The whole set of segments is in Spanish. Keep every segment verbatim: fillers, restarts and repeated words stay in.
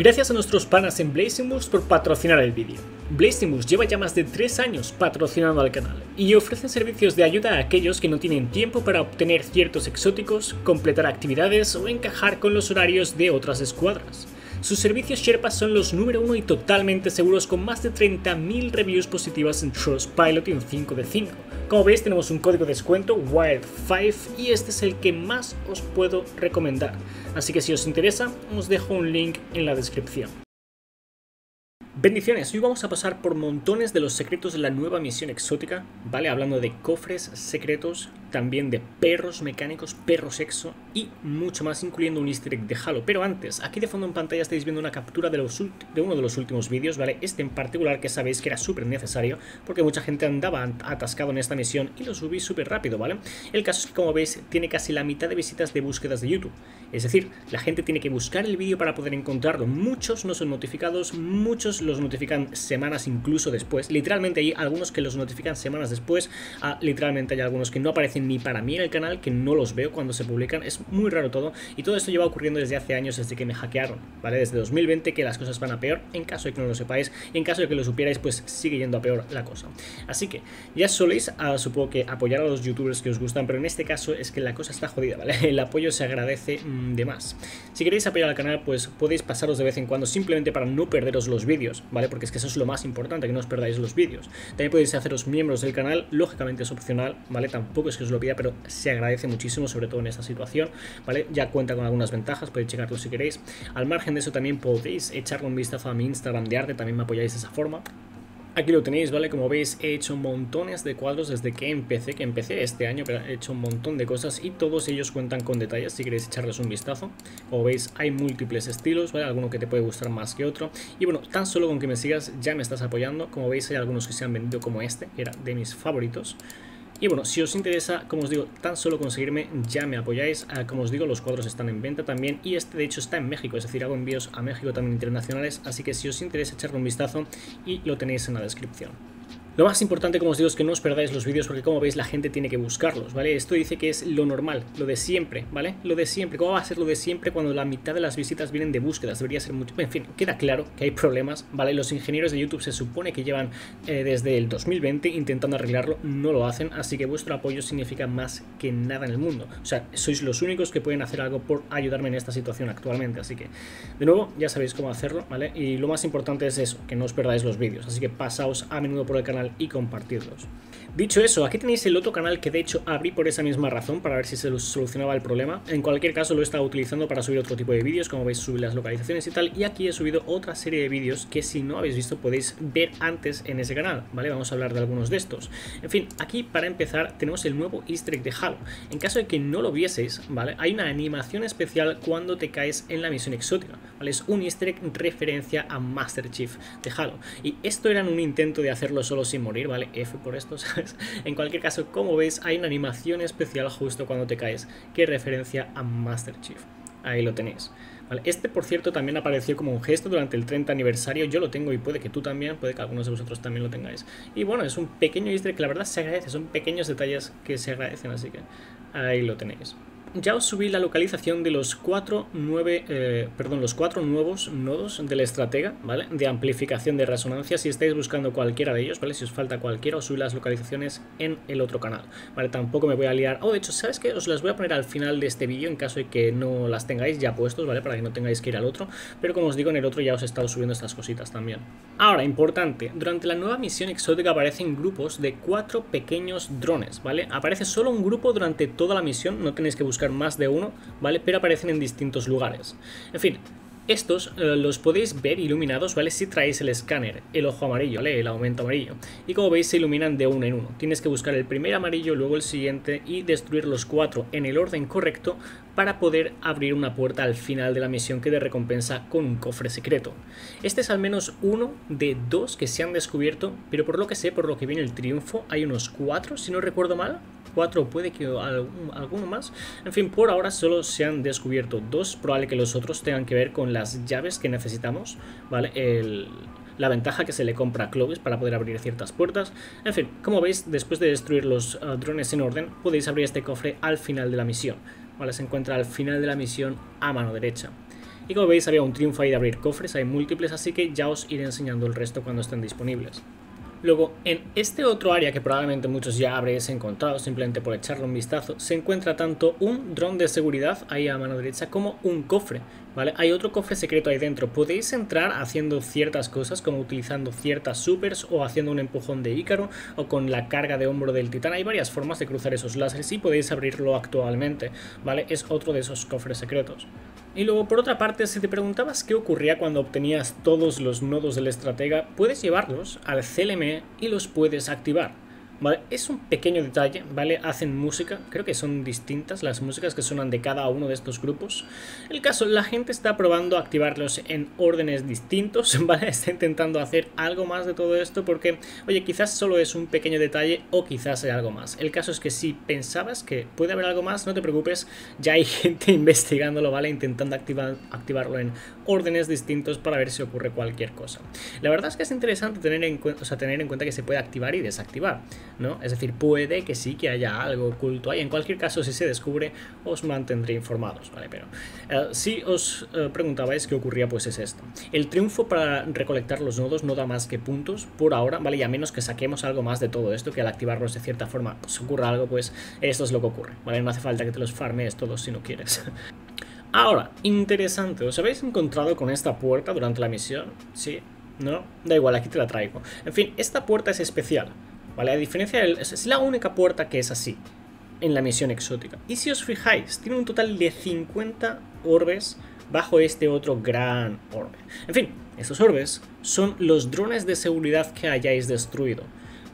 Gracias a nuestros panas en BlazingBoost por patrocinar el vídeo. BlazingBoost lleva ya más de tres años patrocinando al canal y ofrecen servicios de ayuda a aquellos que no tienen tiempo para obtener ciertos exóticos, completar actividades o encajar con los horarios de otras escuadras. Sus servicios Sherpa son los número uno y totalmente seguros, con más de treinta mil reviews positivas en Trustpilot y en cinco de cinco. Como veis, tenemos un código de descuento, WIRED cinco, y este es el que más os puedo recomendar. Así que si os interesa, os dejo un link en la descripción. Bendiciones, hoy vamos a pasar por montones de los secretos de la nueva misión exótica, ¿vale? Hablando de cofres secretos, también de perros mecánicos, perro sexo y mucho más, incluyendo un easter egg de Halo. Pero antes, aquí de fondo en pantalla estáis viendo una captura de, los de uno de los últimos vídeos, ¿vale? Este en particular, que sabéis que era súper necesario porque mucha gente andaba atascado en esta misión y lo subí súper rápido, ¿vale? El caso es que, como veis, tiene casi la mitad de visitas de búsquedas de YouTube. Es decir, la gente tiene que buscar el vídeo para poder encontrarlo. Muchos no son notificados, muchos lo los notifican semanas incluso después. Literalmente hay algunos que los notifican semanas después. Ah, literalmente hay algunos que no aparecen ni para mí en el canal, que no los veo cuando se publican. Es muy raro todo. Y todo esto lleva ocurriendo desde hace años, desde que me hackearon, ¿vale? Desde dos mil veinte, que las cosas van a peor, en caso de que no lo sepáis. Y en caso de que lo supierais, pues sigue yendo a peor la cosa. Así que ya soléis, ah, supongo que apoyar a los youtubers que os gustan, pero en este caso es que la cosa está jodida, ¿vale? El apoyo se agradece mmm, de más. Si queréis apoyar al canal, pues podéis pasaros de vez en cuando, simplemente para no perderos los vídeos, ¿vale? Porque es que eso es lo más importante, que no os perdáis los vídeos. También podéis haceros miembros del canal, lógicamente es opcional, ¿vale? Tampoco es que os lo pida, pero se agradece muchísimo, sobre todo en esta situación, ¿vale? Ya cuenta con algunas ventajas, podéis checarlo si queréis. Al margen de eso, también podéis echarle un vistazo a mi Instagram de arte, también me apoyáis de esa forma. Aquí lo tenéis, ¿vale? Como veis, he hecho montones de cuadros desde que empecé, que empecé este año, pero he hecho un montón de cosas y todos ellos cuentan con detalles, si queréis echarles un vistazo. Como veis, hay múltiples estilos, ¿vale? Alguno que te puede gustar más que otro. Y bueno, tan solo con que me sigas ya me estás apoyando. Como veis, hay algunos que se han vendido, como este, que era de mis favoritos. Y bueno, si os interesa, como os digo, tan solo conseguirme ya me apoyáis. Como os digo, los cuadros están en venta también y este de hecho está en México, es decir, hago envíos a México también internacionales, así que si os interesa echarle un vistazo y lo tenéis en la descripción. Lo más importante, como os digo, es que no os perdáis los vídeos porque, como veis, la gente tiene que buscarlos, ¿vale? Esto dice que es lo normal, lo de siempre, ¿vale? Lo de siempre. ¿Cómo va a ser lo de siempre cuando la mitad de las visitas vienen de búsquedas? Debería ser mucho... En fin, queda claro que hay problemas, ¿vale? Los ingenieros de YouTube se supone que llevan eh, desde el dos mil veinte intentando arreglarlo, no lo hacen, así que vuestro apoyo significa más que nada en el mundo. O sea, sois los únicos que pueden hacer algo por ayudarme en esta situación actualmente, así que, de nuevo, ya sabéis cómo hacerlo, ¿vale? Y lo más importante es eso, que no os perdáis los vídeos, así que pasaos a menudo por el canal y compartirlos. Dicho eso, aquí tenéis el otro canal que de hecho abrí por esa misma razón, para ver si se solucionaba el problema. En cualquier caso, lo he estado utilizando para subir otro tipo de vídeos, como veis, subir las localizaciones y tal, y aquí he subido otra serie de vídeos que, si no habéis visto, podéis ver antes en ese canal, ¿vale? Vamos a hablar de algunos de estos. En fin, aquí para empezar tenemos el nuevo easter egg de Halo. En caso de que no lo vieseis, ¿vale? Hay una animación especial cuando te caes en la misión exótica, ¿vale? Es un easter egg referencia a Master Chief de Halo, y esto era un intento de hacerlo solo sin morir, ¿vale? F por esto, ¿sabes? En cualquier caso, como veis, hay una animación especial justo cuando te caes que referencia a Master Chief. Ahí lo tenéis, ¿vale? Este, por cierto, también apareció como un gesto durante el treinta aniversario. Yo lo tengo y puede que tú también, puede que algunos de vosotros también lo tengáis. Y bueno, es un pequeño easter que la verdad se agradece, son pequeños detalles que se agradecen, así que ahí lo tenéis. Ya os subí la localización de los cuatro, nueve, eh, perdón, los cuatro nuevos nodos del estratega, ¿vale? De amplificación de resonancia, si estáis buscando cualquiera de ellos, ¿vale? Si os falta cualquiera, os subí las localizaciones en el otro canal, ¿vale? Tampoco me voy a liar. Oh, de hecho, ¿sabes qué? Os las voy a poner al final de este vídeo, en caso de que no las tengáis ya puestos, ¿vale? Para que no tengáis que ir al otro. Pero como os digo, en el otro ya os he estado subiendo estas cositas también. Ahora, importante, durante la nueva misión exótica aparecen grupos de cuatro pequeños drones, ¿vale? Aparece solo un grupo durante toda la misión, no tenéis que buscar más de uno, ¿vale? Pero aparecen en distintos lugares. En fin, estos eh, los podéis ver iluminados, ¿vale? Si traéis el escáner, el ojo amarillo, ¿vale? El aumento amarillo. Y como veis, se iluminan de uno en uno. Tienes que buscar el primer amarillo, luego el siguiente y destruir los cuatro en el orden correcto para poder abrir una puerta al final de la misión que te recompensa con un cofre secreto. Este es al menos uno de dos que se han descubierto, pero por lo que sé, por lo que viene el triunfo, hay unos cuatro, si no recuerdo mal. cuatro, puede que alguno más. En fin, por ahora solo se han descubierto dos. Probable que los otros tengan que ver con las llaves que necesitamos, ¿vale? El... la ventaja que se le compra a Clovis para poder abrir ciertas puertas. En fin, como veis, después de destruir los uh, drones en orden, podéis abrir este cofre al final de la misión, ¿vale? Se encuentra al final de la misión a mano derecha. Y como veis había un triunfo ahí de abrir cofres, hay múltiples, así que ya os iré enseñando el resto cuando estén disponibles. Luego, en este otro área que probablemente muchos ya habréis encontrado, simplemente por echarle un vistazo, se encuentra tanto un dron de seguridad ahí a mano derecha como un cofre, ¿vale? Hay otro cofre secreto ahí dentro. Podéis entrar haciendo ciertas cosas, como utilizando ciertas supers o haciendo un empujón de Ícaro o con la carga de hombro del titán. Hay varias formas de cruzar esos láseres y podéis abrirlo actualmente, ¿vale? Es otro de esos cofres secretos. Y luego, por otra parte, si te preguntabas qué ocurría cuando obtenías todos los nodos del estratega, puedes llevarlos al C L M y los puedes activar, ¿vale? Es un pequeño detalle, ¿vale? Hacen música, creo que son distintas las músicas que suenan de cada uno de estos grupos. El caso, la gente está probando activarlos en órdenes distintos, ¿vale? Está intentando hacer algo más de todo esto porque, oye, quizás solo es un pequeño detalle o quizás hay algo más. El caso es que si pensabas que puede haber algo más, no te preocupes, ya hay gente investigándolo, ¿vale? Intentando activar, activarlo en órdenes distintos para ver si ocurre cualquier cosa. La verdad es que es interesante tener en, o sea, tener en cuenta que se puede activar y desactivar, ¿no? Es decir, puede que sí que haya algo oculto ahí. En cualquier caso, si se descubre, os mantendré informados, ¿vale? Pero uh, si os uh, preguntabais qué ocurría, pues es esto. El triunfo para recolectar los nodos no da más que puntos por ahora, ¿vale? Y a menos que saquemos algo más de todo esto, que al activarlos de cierta forma pues, ocurra algo, pues esto es lo que ocurre, ¿vale? No hace falta que te los farmees todos si no quieres. Ahora, interesante, ¿os habéis encontrado con esta puerta durante la misión? Sí, ¿no? Da igual, aquí te la traigo. En fin, esta puerta es especial, ¿vale? A diferencia del, es la única puerta que es así en la misión exótica. Y si os fijáis, tiene un total de cincuenta orbes bajo este otro gran orbe. En fin, estos orbes son los drones de seguridad que hayáis destruido,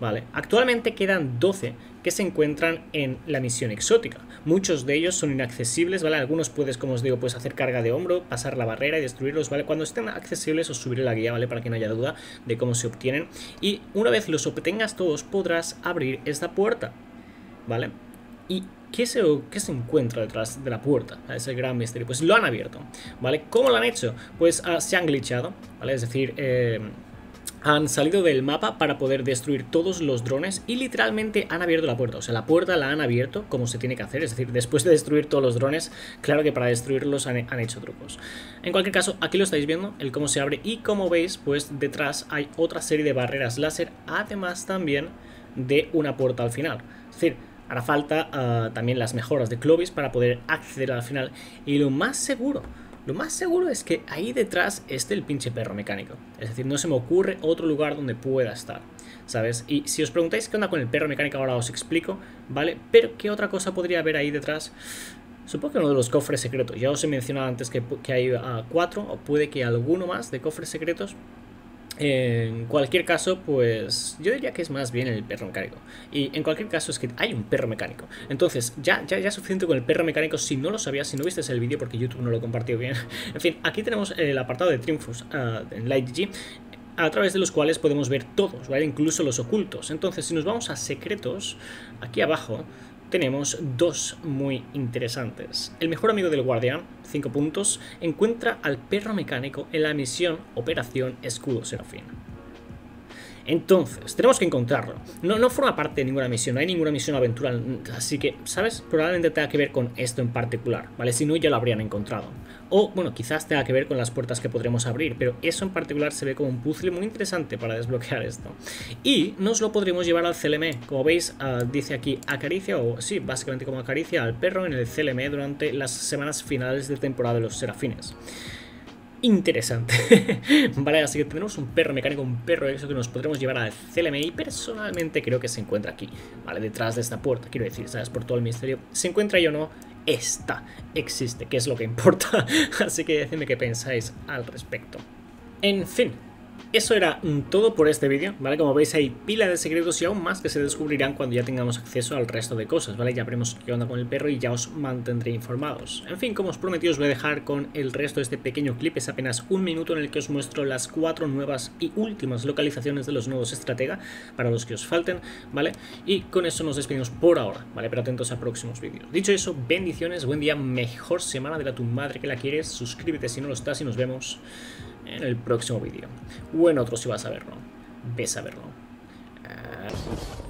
¿vale? Actualmente quedan doce que se encuentran en la misión exótica. Muchos de ellos son inaccesibles, ¿vale? Algunos puedes, como os digo, puedes hacer carga de hombro, pasar la barrera y destruirlos, ¿vale? Cuando estén accesibles os subiré la guía, ¿vale? Para que no haya duda de cómo se obtienen. Y una vez los obtengas todos podrás abrir esta puerta, ¿vale? ¿Y qué se, qué se encuentra detrás de la puerta? Es el gran misterio. Pues lo han abierto, ¿vale? ¿Cómo lo han hecho? Pues uh, se han glitchado, ¿vale? Es decir... Eh, han salido del mapa para poder destruir todos los drones y literalmente han abierto la puerta. O sea, la puerta la han abierto como se tiene que hacer. Es decir, después de destruir todos los drones, claro que para destruirlos han, han hecho trucos. En cualquier caso, aquí lo estáis viendo, el cómo se abre. Y como veis, pues detrás hay otra serie de barreras láser, además también de una puerta al final. Es decir, hará falta uh, también las mejoras de Clovis para poder acceder al final. Y lo más seguro... Lo más seguro es que ahí detrás esté el pinche perro mecánico. Es decir, no se me ocurre otro lugar donde pueda estar, ¿sabes? Y si os preguntáis qué onda con el perro mecánico, ahora os explico, ¿vale? Pero ¿qué otra cosa podría haber ahí detrás? Supongo que uno de los cofres secretos. Ya os he mencionado antes que, que hay uh, cuatro, o puede que alguno más de cofres secretos. En cualquier caso, pues yo diría que es más bien el perro mecánico. Y en cualquier caso es que hay un perro mecánico. Entonces, ya, ya, ya es suficiente con el perro mecánico. Si no lo sabías, si no viste el vídeo, porque YouTube no lo compartió bien. En fin, aquí tenemos el apartado de triunfos uh, en Light G G, a través de los cuales podemos ver todos, ¿vale? Incluso los ocultos. Entonces, si nos vamos a secretos, aquí abajo tenemos dos muy interesantes. El mejor amigo del guardián, cinco puntos, encuentra al perro mecánico en la misión Operación Escudo Serafín. Entonces, tenemos que encontrarlo. No, no forma parte de ninguna misión, no hay ninguna misión aventura, así que, ¿sabes? Probablemente tenga que ver con esto en particular, ¿vale? Si no, ya lo habrían encontrado. O, bueno, quizás tenga que ver con las puertas que podremos abrir, pero eso en particular se ve como un puzzle muy interesante para desbloquear esto. Y nos lo podremos llevar al C L M. Como veis, uh, dice aquí acaricia, o sí, básicamente como acaricia al perro en el C L M durante las semanas finales de temporada de los serafines. Interesante. Vale, así que tenemos un perro mecánico, un perro eso que nos podremos llevar al C L M y personalmente creo que se encuentra aquí, ¿vale? Detrás de esta puerta, quiero decir, ¿sabes? Por todo el misterio. ¿Se encuentra ahí o no? Esta existe, que es lo que importa. Así que decidme qué pensáis al respecto. En fin. Eso era todo por este vídeo, ¿vale? Como veis hay pila de secretos y aún más que se descubrirán cuando ya tengamos acceso al resto de cosas, ¿vale? Ya veremos qué onda con el perro y ya os mantendré informados. En fin, como os prometí, os voy a dejar con el resto de este pequeño clip. Es apenas un minuto en el que os muestro las cuatro nuevas y últimas localizaciones de los nodos estratega para los que os falten, ¿vale? Y con eso nos despedimos por ahora, ¿vale? Pero atentos a próximos vídeos. Dicho eso, bendiciones, buen día, mejor semana de la tu madre que la quieres. Suscríbete si no lo estás y nos vemos en el próximo vídeo. O en otro si vas a verlo. Ves a verlo. Uh...